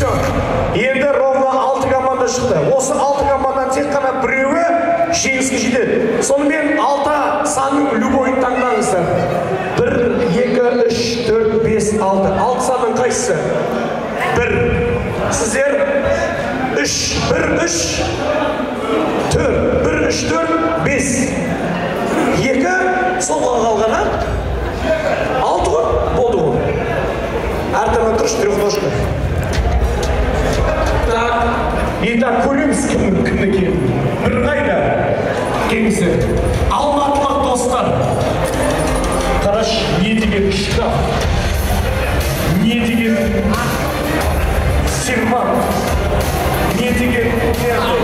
Все. Енді ровно 6 команда шықты. Осы 6 командадан тек қана біреуі жеңіске жетеді. Сонымен 6 санның любойын таңдаңыздар. 1, 2, 3, 4, 5, 6. 6 санның қайсысы? 1. Сіздер 3, 1, 3, 4, 1, 3, 4, 5, 2, солға қалғаны, 6 ғой, болды ғой. Артынан тұршы, трехножка. Так, итак, көреміз кімді кем. Бір қайда, кеңесі, алматылық достар. Қараш, не деген шкаф, не деген серван, не деген терді.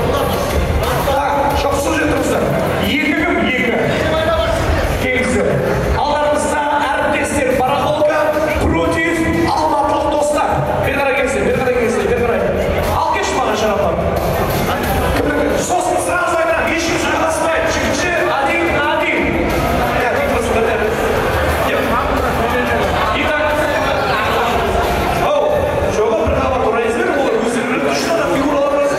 Жақсы жетіңіздер. Екігім екі. Келіңіздер. Алдарыңызда әріптестер Барахолка против алматылық достар. Бері қарай келіңіздер, бері қарай келіңіздер, бері қарай. Ал кеш маған шараппан. Сосын сразу айтам, ешкім жағаспайды. Жігітші, один, один. Итак, жоға бір қабат орайыз бер, олар өздері үш тада фигуралар арасы.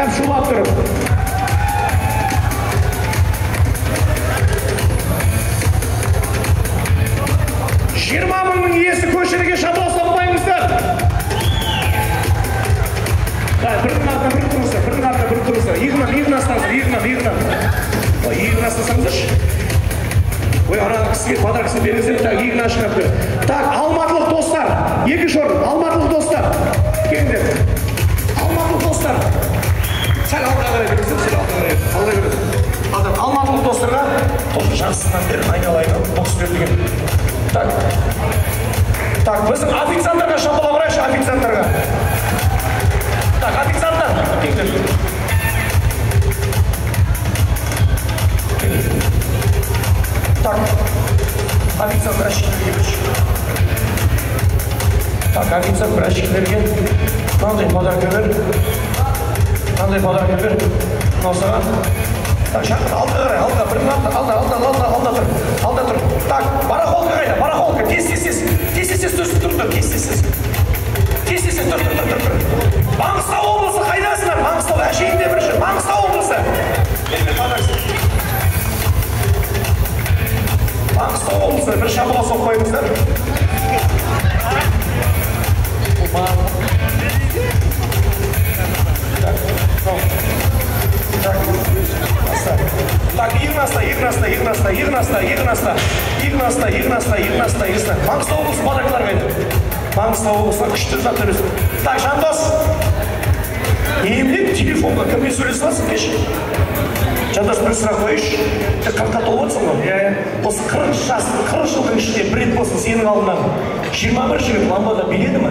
Bayram Şulattırım. Şirman'ın iyesi köşerge şadol salmayınızlar. Bırtınızlar. Yığınlar. Yığınlasanız. Oy aralık sizge padarkısını berinizler. Yığın aşınlar. Tak, Almatılık dostlar. Екі жорын, Алматылық достар. Кемдер. Алматылық достар. Сәл алға қарай беріңіздер, алға қарай беріңіздер. Алматылық достарға тосын жақсысынан бері айналайын, бокс бердіген. Так. Так, біздің официанттарға шапала барайшы, официанттарға. Так, официанттар. Кемдер. Так. Официант Рашид Ильич. Так, официант бірәшілерге қандай бадар көбір, қаусаға. Так, шақыр, алда қарай, алда, бірін алда тұр. Так, барахолка қайда, барахолка, тез-тез тұр. Маңғыстау облысы қайдасынар, Маңғыстау, әшейінде бір жүр, Маңғыстау облысы. Маңғыстау облысы, бір шапыла соқпаймыздар. Так, Игнаста. Маңғыстау облысы бадақлар бен. Маңғыстау облысынан күшті жаттыр өзі. Так, Жандос. Емлек телефонға кіммен сөйлесіңіз кеш? Жандос, бір сұрақ қойыш. Ты қанқат олғатсың ғой? Осы 40 жылдың ішінде бред болсын сенің алдынан. 21 жігіт ламбада биледі ма?